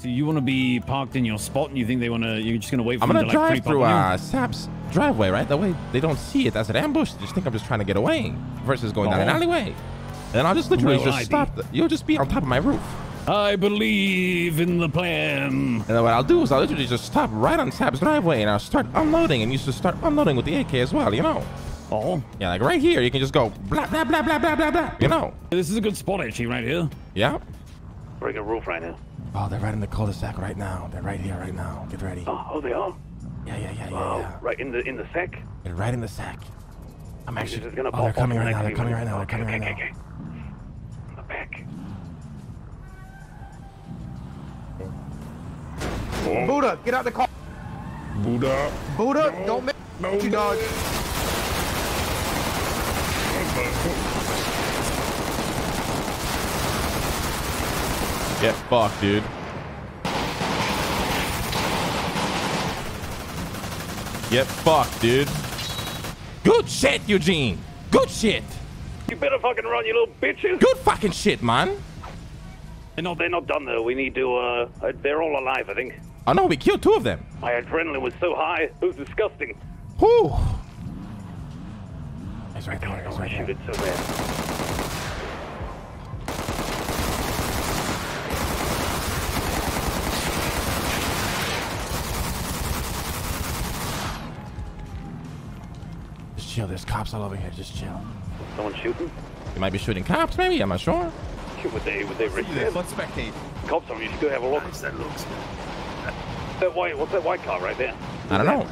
So you want to be parked in your spot, and you think they want to? You're just gonna wait for them to like creep up on you? I'm gonna drive through Sap's driveway, right? That way they don't see it as an ambush. They just think I'm just trying to get away, versus going down an alleyway. And I'll just literally just stop. You'll just be on top of my roof. I believe in the plan. And then what I'll do is I'll literally just stop right on Sap's driveway, and I'll start unloading. And you should start unloading with the AK as well, you know. Oh. Yeah, like right here, you can just go blah blah blah blah blah blah blah. You know. This is a good spot actually, right here. Yeah. We're gonna roof right now. Oh, they're right in the cul-de-sac right now. They're right here right now. Get ready. Oh, they are? Yeah. Right in the sack? They're right in the sack. I'm actually... they're coming right now. They're coming right now. They're coming right now. Okay. On the back. Oh. Buddha, get out the car. Buddha, no, don't make... No, you dog. Get fucked, dude. Get fucked, dude. Good shit, Eugene. Good shit. You better fucking run, you little bitches. Good fucking shit, man. They're not done though. We need to. They're all alive, I think. Oh no, we killed two of them. My adrenaline was so high. It was disgusting. Whew. He's right there. He's right there. Shoot it so bad. Chill, there's cops all over here, just chill. Someone shooting? They might be shooting cops, maybe, I'm not sure. Would they resist? Let's spectate. Cops on you, should go have a look. Nice, that looks good. What's that white car right there? I don't know.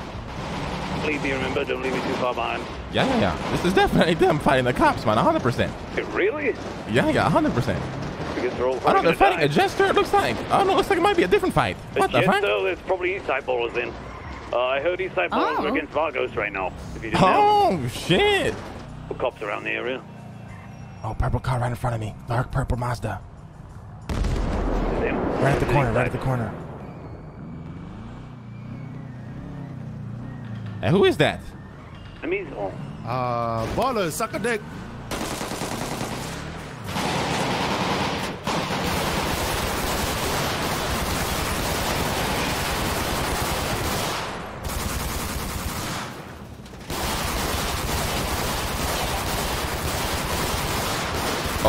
Leave me, remember, don't leave me too far behind. Yeah. This is definitely them fighting the cops, man, 100%. Really? Yeah, 100%. Because they're all they're fighting a jester, it looks like. Oh no, it looks like it might be a different fight. What the fuck? It's probably East Side Ballers then. I heard East Side Ballers are against Vargos right now. If you didn't know. Shit! The cops around the area. Oh, purple car right in front of me. Dark purple Mazda. Right at the corner. Right at the corner. And who is that? Amigo. Baller, suck a dick.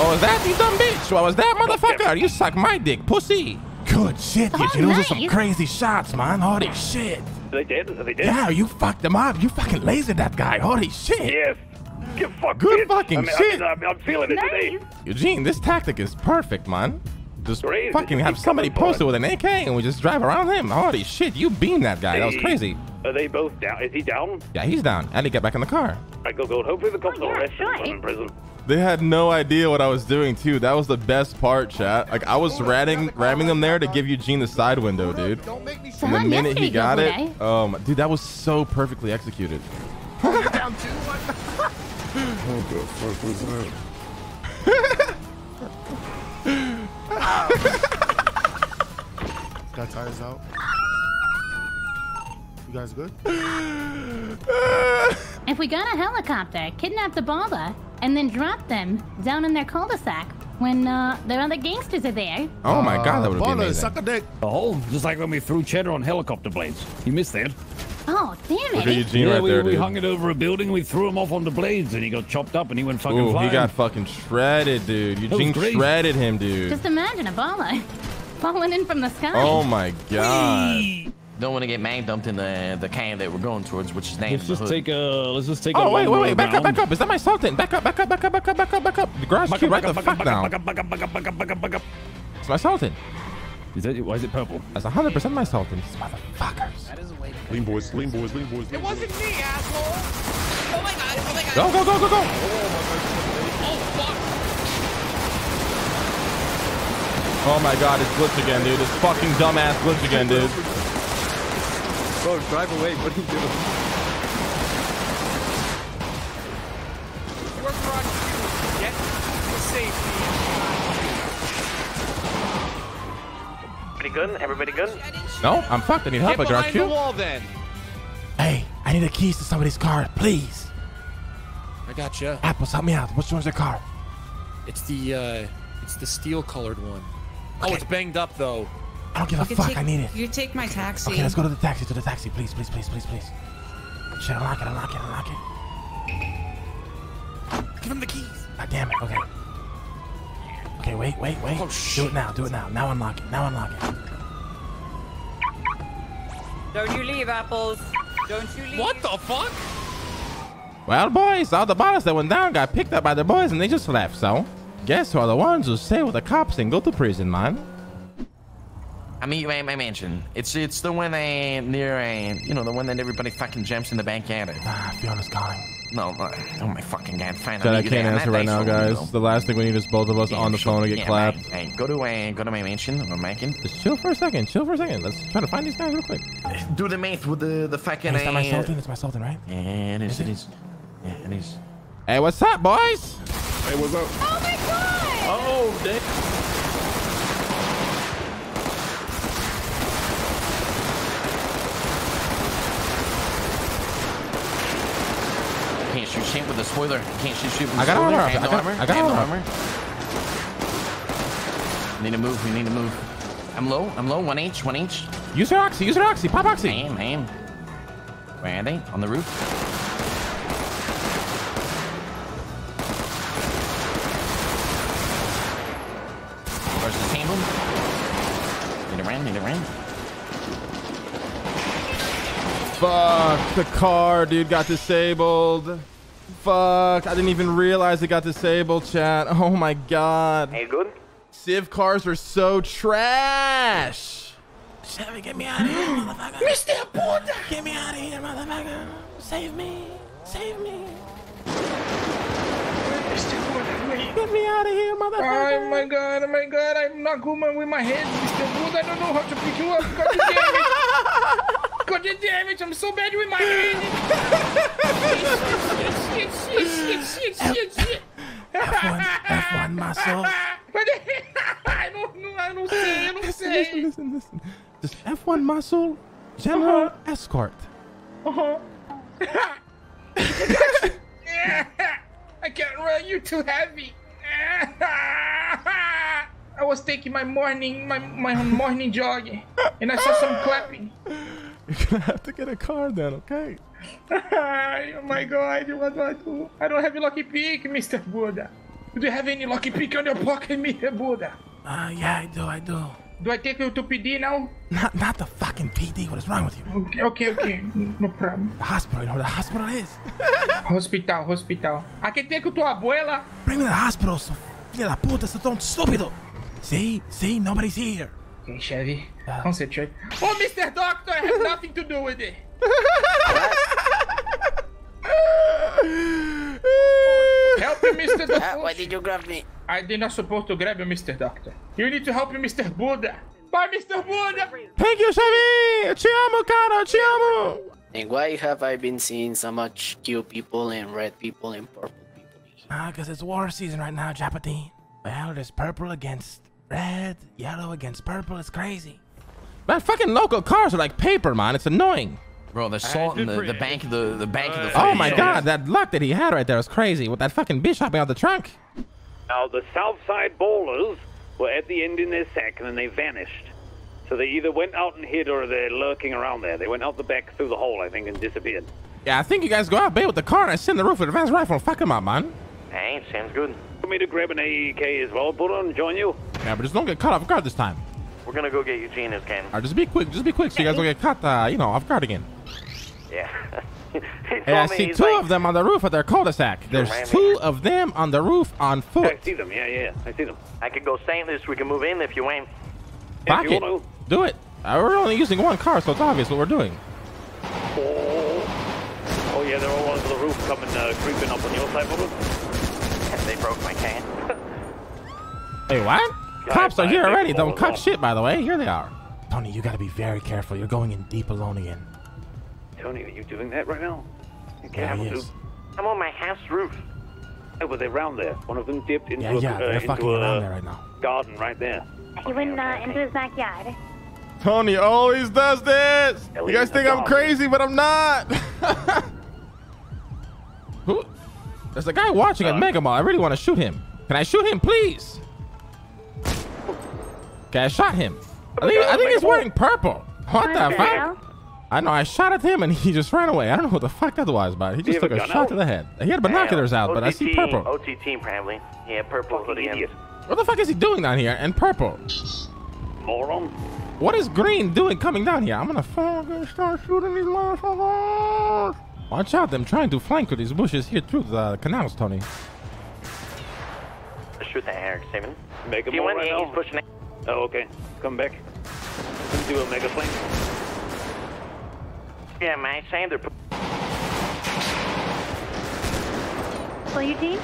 Oh, is that you dumb bitch? What was that, motherfucker? You suck my dick, pussy. Good shit, you know, those are some crazy shots, man. Holy shit. They did. Yeah, you fucked them up. You fucking lasered that guy. Holy shit. Yes. Get fucked, good bitch. Fucking shit. I'm feeling it today. Eugene, this tactic is perfect, man. Just crazy. Fucking have somebody posted with an AK and we just drive around him. Holy shit, you beamed that guy. That was crazy. Are they both down? Is he down? Yeah, he's down. I need to get back in the car. All right, go. Hopefully the cops will arrest him in prison. They had no idea what I was doing, too. That was the best part, chat. Like, I was ramming them there to give Eugene the side window, dude. And the minute he got it, dude, that was so perfectly executed. Got tires out. You guys good? If we got a helicopter, kidnap the baller, and then drop them down in their cul-de-sac when the other gangsters are there. Oh my god, that would have been amazing. Suck a dick. Oh, just like when we threw cheddar on helicopter blades. You missed that. Oh, damn it. Look at Eugene right there, dude. We hung it over a building, we threw him off on the blades, and he got chopped up and he went fucking flying. He got fucking shredded, dude. Eugene shredded him, dude. Just imagine a baller falling in from the sky. Oh my god. Whee! Don't want to get man dumped in the can that we're going towards, which is named. Let's just take. Oh wait, back up! Is that my Sultan? Back up! The garage cube, right the fuck down. It's my Sultan. Is that? Why is it purple? That's 100% my Sultan. These motherfuckers. Lean boys. It wasn't me, asshole. Oh my god. Go. Oh fuck. Oh my god, it's glitch again, dude. This fucking dumbass glitch again, dude. Bro, drive away. What are you doing? We're on you. Get to safety. Everybody good? No, I'm fucked. I need help. Get behind the wall, then. Hey, I need the keys to somebody's car, please. I gotcha. Apples, help me out. Which one's the car? It's the steel-colored one. Okay. Oh, it's banged up, though. I don't give a fuck. I need it. You take my taxi. Okay, let's go to the taxi. Please, please. Shit, unlock it. Give him the keys. God damn it. Okay. Okay, wait. Oh, shit. Do it now. Now unlock it. Don't you leave, Apples. Don't you leave. What the fuck? Well, boys, all the bottles that went down got picked up by the boys and they just left. So, guess who are the ones who stay with the cops and go to prison, man? I'm eating at my mansion. It's the one near, you know, the one that everybody fucking jumps in the bank at. Ah, Fiona's calling. No, oh my fucking god, fine. So I can't answer right now, guys. The last thing we need is both of us on the phone to get clapped. Hey, go to my mansion. I'm banking. Just chill for a second. Let's try to find these guys real quick. Do the math with the fucking. It's not my Sultan. It's my Sultan, right? Yeah, it is. Yeah, it is. Hey, what's up, boys? Hey, what's up? Oh my god! Oh, damn. Can't shoot shit with the spoiler. I got armor. I got armor. Need to move. I'm low. One H. Use your oxy. Pop oxy. I am. Where are they? On the roof. Where's the team? Need to run. Fuck, the car, dude, got disabled. Fuck, I didn't even realize it got disabled, chat. Oh my god. Hey, good? Civ cars are so trash. Chevy, get me out of here, motherfucker. Mr. Buddha! Get me out of here, motherfucker. Save me. Mr. Buddha, get me out of here, motherfucker. Oh my god, I'm not good with my head, Mr. Buddha. I don't know how to pick you up. God damn it, I'm so bad with my hand. Shit. F1 muscle. I don't know, I don't say. Listen. This F1 muscle, general escort. I can't run, you're too heavy. I was taking my morning, my morning jog, and I saw some clapping. You're gonna have to get a car then, okay? Oh my god, what do I do? I don't have a lucky pick, Mr. Buddha. Do you have any lucky pick on your pocket, Mr. Buddha? Yeah, I do. Do I take you to PD now? Not the fucking PD, what is wrong with you? Okay, no problem. The hospital, you know where the hospital is? hospital. I can take you to Abuela. Bring me to the hospital, so la puta, so don't stupido. See, nobody's here. Okay, Chevy, concentrate. Oh, Mr. Doctor, I have nothing to do with it. Help me, Mr. Doctor. Why did you grab me? I did not supposed to grab you, Mr. Doctor. You need to help me, Mr. Buddha. Bye, Mr. Buddha. Thank you, Chevy. Te amo, cara. Te amo. And why have I been seeing so much cute people and red people and purple people? Because it's war season right now, Japati. Well, there's purple against... red, yellow against purple, it's crazy. Man, fucking local cars are like paper, man. It's annoying. Bro, the salt in the bank of the bank of the. Oh my god, that luck that he had right there was crazy with that fucking bitch hopping out the trunk. Now the Southside bowlers were at the end in their sack and then they vanished. So they either went out and hid or they're lurking around there. They went out the back through the hole, I think, and disappeared. Yeah, I think you guys go out, bait with the car and I sit in the roof with an advanced rifle and fuck him up, man. Hey, sounds good. Me to grab an AEK as well, put on, join you. Yeah, but just don't get caught off guard this time. We're gonna go get Eugene as can. Alright, just be quick, so you guys don't get caught, you know, off guard again. Yeah. Hey, I see two of them on the roof at their cul-de-sac. There's two of them on the roof on foot. I see them. Yeah, I see them. I could go St. Louis. We can move in if you ain't. Fuck it. Do it. We're only using one car, so it's obvious what we're doing. Oh yeah, they're all under the roof, coming creeping up on your side of them. They broke my cane. Hey, what? Cops are here already. Don't cut shit, by the way. Here they are. Tony, you gotta be very careful. You're going in deep alone again. Tony, are you doing that right now? Okay, I'm on my house roof. Oh, well, they're round there. One of them dipped into they're fucking around there right now. Garden right there. He went into his backyard. Tony always does this. You guys think I'm crazy, but I'm not. Who? There's a guy watching at Mega Mall. I really want to shoot him. Can I shoot him, please? Okay, I shot him. I think he's wearing purple. What the fuck? I know I shot at him and he just ran away. I don't know what the fuck that was about. He just took a shot to the head. He had binoculars out, but I see purple. OT team, Bramley. Yeah, purple. What the fuck is he doing down here? And purple. Moron. What is green doing coming down here? I'm gonna fucking start shooting these motherfuckers. Watch out, them trying to flank with these bushes here through the canals, Tony. Shoot that Eric, Steven. Mega Mall right now. He's pushing. Oh, okay. Come back. Do a mega flank. Yeah, man. Same. They're. Well, you team?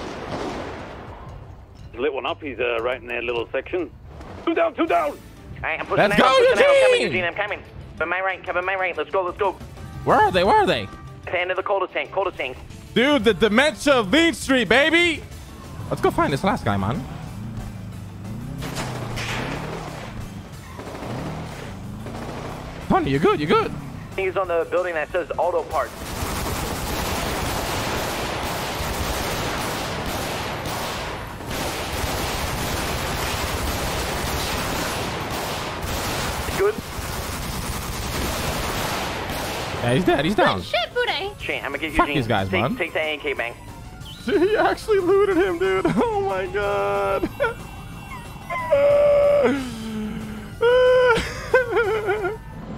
Lit one up. He's right in their little section. Two down. Two down. Alright, I'm pushing. Let's go, Eugene! I'm coming. Cover my right. Cover my right. Let's go. Let's go. Where are they? Where are they? At the end of the cul-de-sac. Cul-de-sac. Dude, the dementia of Lean Street, baby. Let's go find this last guy, man. Tony, you're good, you're good. He's on the building that says auto parts. Good. Yeah, he's dead, he's down. Oh, shit, Buddha. Shit, I'm gonna get Fuck Eugene. These guys, man. Take that AK, bang. He actually looted him, dude. Oh my god.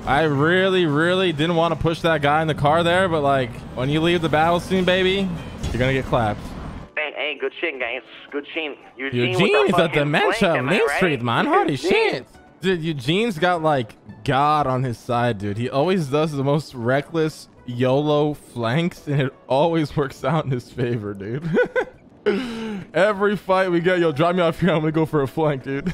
I really didn't want to push that guy in the car there, but like when you leave the battle scene, baby, you're gonna get clapped. Hey, good shit, guys. Good shit. Eugene's at the dementia of Main Street, man. Holy shit. Dude, Eugene's got like God on his side, dude. He always does the most reckless YOLO flanks and it always works out in his favor, dude. Every fight we get, yo, drop me off here, I'm gonna go for a flank, dude.